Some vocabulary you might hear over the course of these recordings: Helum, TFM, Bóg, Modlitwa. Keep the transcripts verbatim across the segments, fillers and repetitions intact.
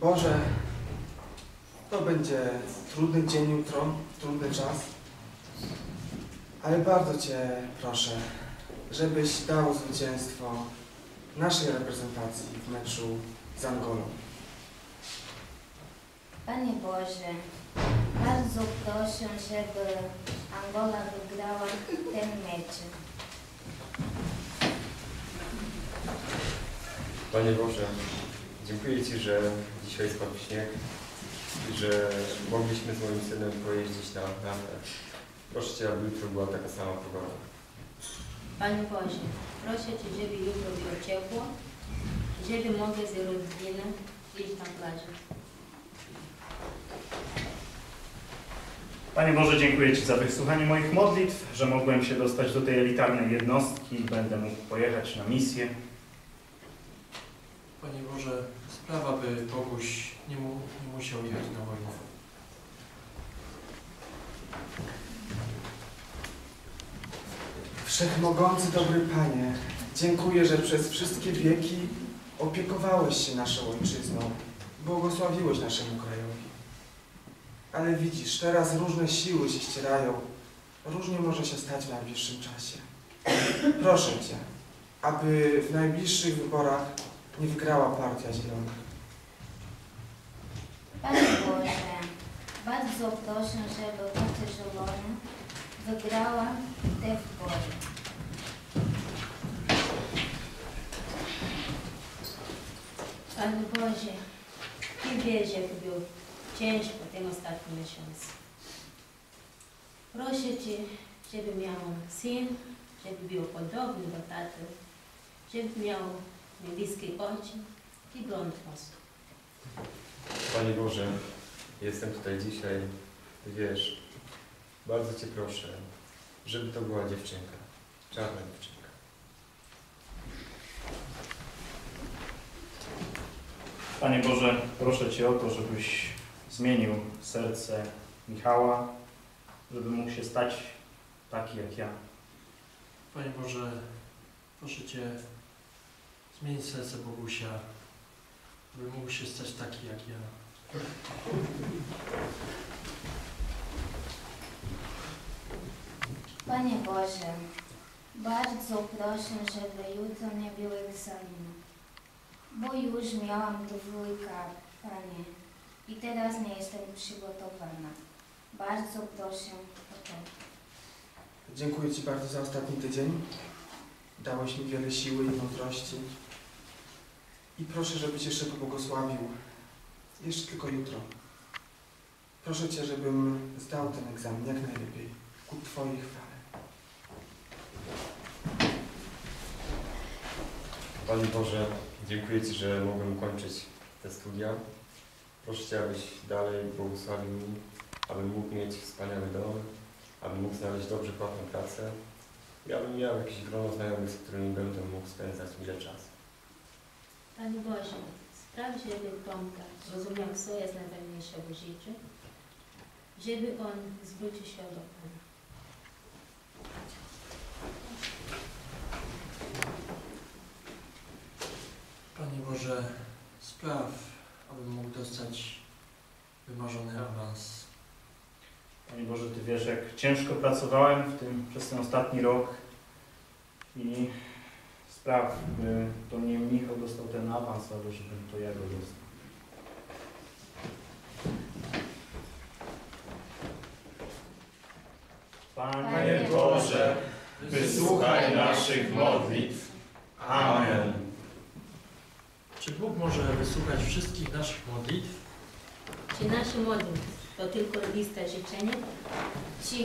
Boże, to będzie trudny dzień jutro, trudny czas, ale bardzo Cię proszę, żebyś dał zwycięstwo naszej reprezentacji w meczu z Angolą. Panie Boże, bardzo proszę, żeby Angola wygrała ten mecz. Panie Boże, dziękuję Ci, że dzisiaj spadł śnieg i że mogliśmy z moim synem pojeździć na nartę. Proszę Cię, aby jutro była taka sama pogoda. Panie Boże, proszę Cię, żeby jutro było ciepło, żeby mogę z rodziną iść na plażę. Panie Boże, dziękuję Ci za wysłuchanie moich modlitw, że mogłem się dostać do tej elitarnej jednostki i będę mógł pojechać na misję. Panie Boże, sprawa, by Boguś nie, mu, nie musiał jechać na wojnę. Wszechmogący, dobry Panie, dziękuję, że przez wszystkie wieki opiekowałeś się naszą ojczyzną, błogosławiłeś naszemu krajowi. Ale widzisz, teraz różne siły się ścierają, różnie może się stać w najbliższym czasie. Proszę Cię, aby w najbliższych wyborach nie wygrała Partia Zielona. Panie Boże, bardzo proszę, żeby Partia Zielona wygrała te wybory. Panie Boże, Ty wiesz, jak był ciężko ten ostatni miesiąc. Proszę Cię, żeby miał syn, żeby był podobny do taty, żeby miał niebieskie oczy i blond włosy. Panie Boże, jestem tutaj dzisiaj, Ty wiesz, bardzo Cię proszę, żeby to była dziewczynka, czarna dziewczynka. Panie Boże, proszę Cię o to, żebyś zmienił serce Michała, żeby mógł się stać taki jak ja. Panie Boże, proszę Cię, zmień serce Bogusia, by mógł się stać taki jak ja. Panie Boże, bardzo proszę, żeby jutro nie było egzaminu, bo już miałam dwójkę, Panie, i teraz nie jestem przygotowana. Bardzo proszę o to. Dziękuję Ci bardzo za ostatni tydzień. Dałeś mi wiele siły i mądrości. I proszę, żebyś jeszcze pobłogosławił. Jeszcze tylko jutro. Proszę Cię, żebym zdał ten egzamin jak najlepiej, ku Twojej chwale. Panie Boże, dziękuję Ci, że mogłem kończyć te studia. Proszę Cię, abyś dalej błogosławił mi, abym mógł mieć wspaniały dom, abym mógł znaleźć dobrze płatną pracę i abym miał jakieś grono znajomych, z którymi będę mógł spędzać mile czas. Panie Boże, spraw, żeby Tomka rozumiał, co jest najważniejsze w życiu, żeby on zwrócił się do Pana. Panie Boże, spraw, abym mógł dostać wymarzony awans. Panie Boże, Ty wiesz, jak ciężko pracowałem w tym, przez ten ostatni rok i spraw, by to nie Michał dostał ten awans, ale żebym to ja go dostał. Panie Boże, wysłuchaj naszych modlitw. Amen. Czy Bóg może wysłuchać wszystkich naszych modlitw? Czy nasze modlitwy to tylko lista życzeń? Czy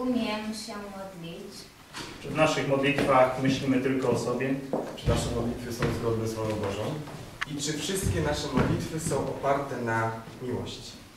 umiem się modlić? Czy w naszych modlitwach myślimy tylko o sobie? Czy nasze modlitwy są zgodne z wolą Bożą? I czy wszystkie nasze modlitwy są oparte na miłości?